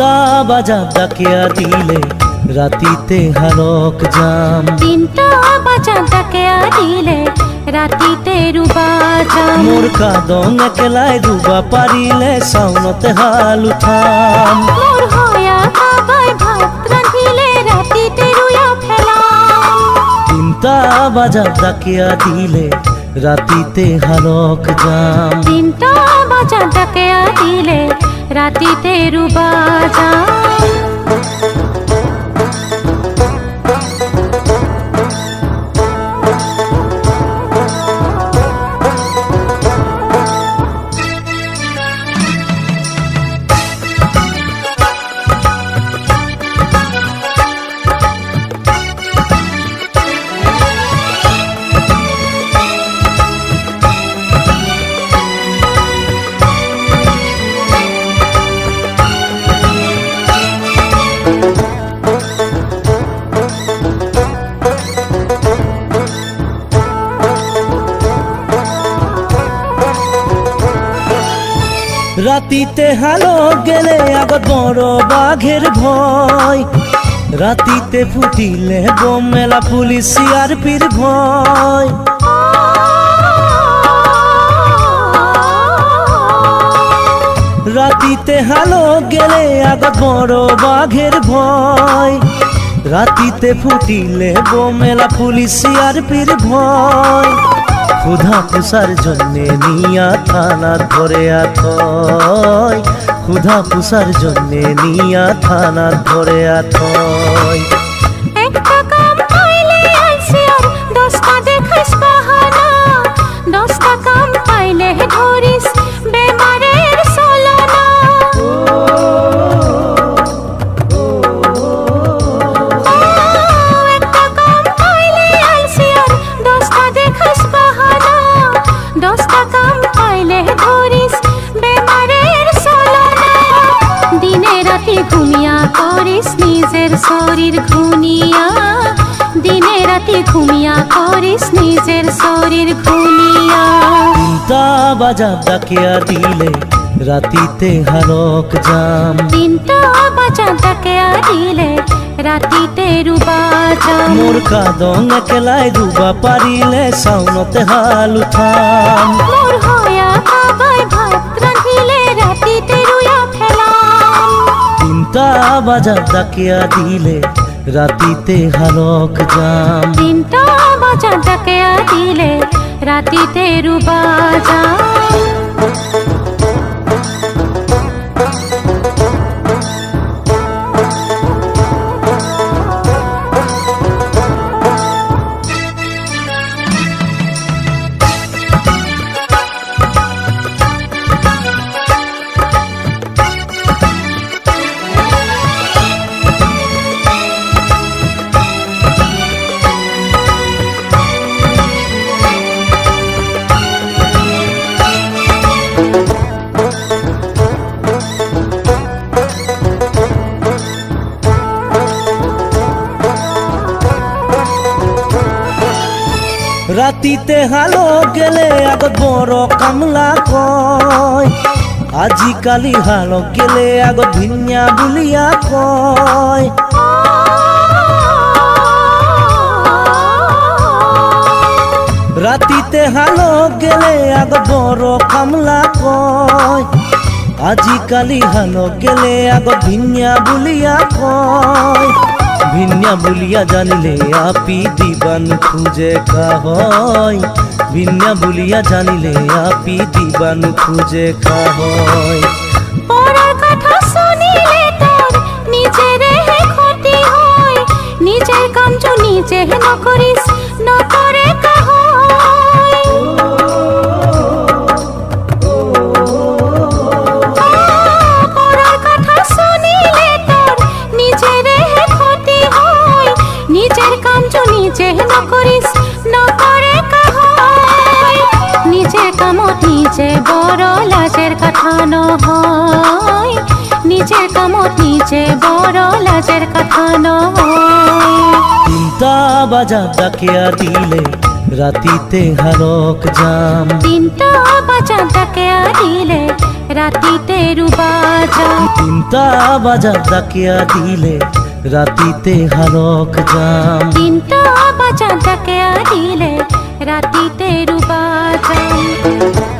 তিনটা বাজাত ডাকিয়া দিলে রাতিতে হালক জাম। তিনটা বাজাত ডাকিয়া দিলে রাতিতে রুবা জাম। মোর কাঁদন একলাই রুবা পারিলে সাউনতে হাল উঠাম। মোর হয়া কাবাই ভাত রাঁধিলে রাতিতে রুয়া ফেলাম। তিনটা বাজাত ডাকিয়া দিলে রাতিতে হালক জাম। তিনটা বাজাত ডাকিয়া দিলে राती तेरू बाजा। রাতিতে হালো গেলে আগত বড় বাঘের ভয়। রাতিতে ফুটিলে বোমেলা পুলিশ আর পির ভয়। রাতিতে হালো গেলে আগত বড় বাঘের ভয়। রাতিতে ফুটিলে বোমেলা পুলিশ আর পির ভয়। ক্ষুধা পুষার জন্যে নিয়া থানা ধরে আথয়। ক্ষুধা পুষার জন্যে নিয়া থানা ধরে আথয়। घुमिया करिस निजेर शरीर घुनिया। दिने राति घुमिया करिस निजेर शरीर घुनिया। तिनटा बाजात डाकिया दिले रातिते हालक जाम। तिनटा बाजात डाकिया दिले रातिते रुबा जाम। मोर कादन एकलाई रुबा पारिले साउनते हाल उठाम। मोर हया काबाई भात रांधिले रातिते रुया फेलाम। তিনটা বাজাত ডাকিয়া দিলে রাতিতে হালক জাম। তিনটা বাজাত ডাকিয়া দিলে রাতিতে রুবা জাম। রাতিতে হালো গেলে আগত বড় কামলা কয়। আজিকালি হালো গেলে আগত ভিন্যা বুলিয়া কয়। রাতিতে হালো গেলে আগত বড় কামলা কয়। আজিকালি হালো গেলে আগত ভিন্যা বুলিয়া কয়। ভিন্যা বুলিয়া জানিলে আপি দিবান খুঁজে খাহয়। ভিন্যা বুলিয়া জানিলে আপি দিবান খুঁজে খাহয়। পরার কথা শুনিলে তোর নিজেরে ক্ষতি হয়। নিজের কাম তো নিজে না করিস না করে খাহয়। পরার কথা শুনিলে তোর নিজেরে নিজের কাম তো নিজে না করিস না করে খাহয়। নিজের কামত নিজে বড় লাজের কথা নহয়। নিজের কামত নিজে বড় লাজের কথা নহয়। তিনটা বাজাত ডাকিয়া দিলে রাতিতে হালক জাম। তিনটা বাজাত ডাকিয়া দিলে रातीते रुबाजा तिनटा बाजात डाकिया दिले रातीते हालक जाम। तिनटा बाजात डाकिया दिले रातीते रुबाजा।